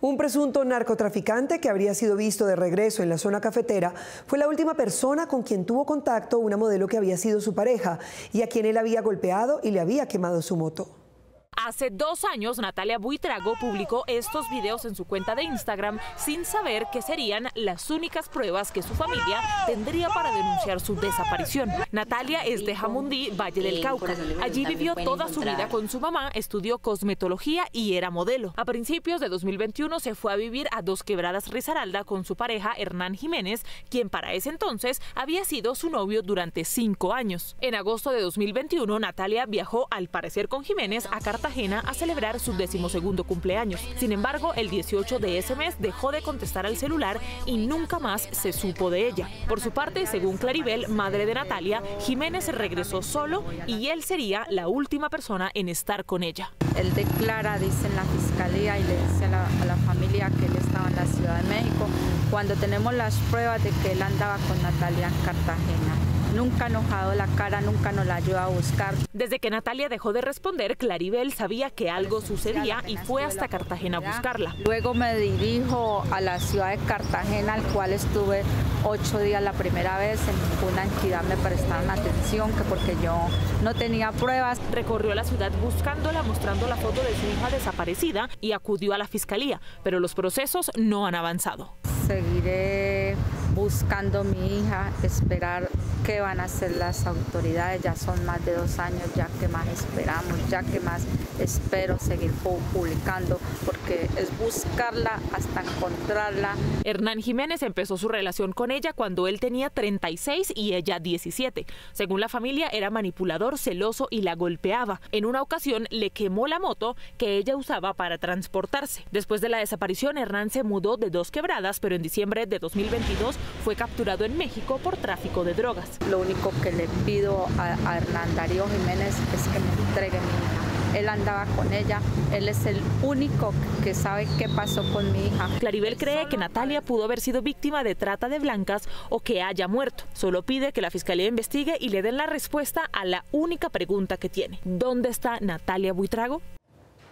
Un presunto narcotraficante que habría sido visto de regreso en la zona cafetera fue la última persona con quien tuvo contacto una modelo que había sido su pareja y a quien él había golpeado y le había quemado su moto. Hace 2 años, Natalia Buitrago publicó estos videos en su cuenta de Instagram sin saber que serían las únicas pruebas que su familia tendría para denunciar su desaparición. Natalia es de Jamundí, Valle del Cauca. Allí vivió toda su vida con su mamá, estudió cosmetología y era modelo. A principios de 2021 se fue a vivir a Dos Quebradas, Risaralda, con su pareja Hernán Jiménez, quien para ese entonces había sido su novio durante 5 años. En agosto de 2021, Natalia viajó, al parecer con Jiménez, a Cartagena a celebrar su 12º cumpleaños. Sin embargo, el 18 de ese mes dejó de contestar al celular y nunca más se supo de ella. Por su parte, según Claribel, madre de Natalia, Jiménez regresó solo y él sería la última persona en estar con ella. Él declara, dice, en la fiscalía, y le dice a la familia que él estaba en la Ciudad de México, cuando tenemos las pruebas de que él andaba con Natalia en Cartagena. Nunca ha enojado la cara, nunca nos la ayuda a buscar. Desde que Natalia dejó de responder, Claribel sabía que algo sucedía y fue hasta Cartagena a buscarla. Luego me dirijo a la ciudad de Cartagena, al cual estuve 8 días la primera vez. En una entidad me prestaron atención, que porque yo no tenía pruebas. Recorrió la ciudad buscándola, mostrando la foto de su hija desaparecida, y acudió a la fiscalía, pero los procesos no han avanzado. Seguiré buscando a mi hija, esperar qué van a hacer las autoridades. Ya son más de 2 años, ya que más esperamos, ya que más espero seguir publicando, porque es buscarla hasta encontrarla. Hernán Jiménez empezó su relación con ella cuando él tenía 36 y ella 17. Según la familia, era manipulador, celoso y la golpeaba. En una ocasión le quemó la moto que ella usaba para transportarse. Después de la desaparición, Hernán se mudó de Dos Quebradas, pero en diciembre de 2022 fue capturado en México por tráfico de drogas. Lo único que le pido a Hernán Darío Jiménez es que me entregue mi hija. Él andaba con ella, él es el único que sabe qué pasó con mi hija. Claribel cree que Natalia pudo haber sido víctima de trata de blancas o que haya muerto. Solo pide que la fiscalía investigue y le den la respuesta a la única pregunta que tiene: ¿dónde está Natalia Buitrago?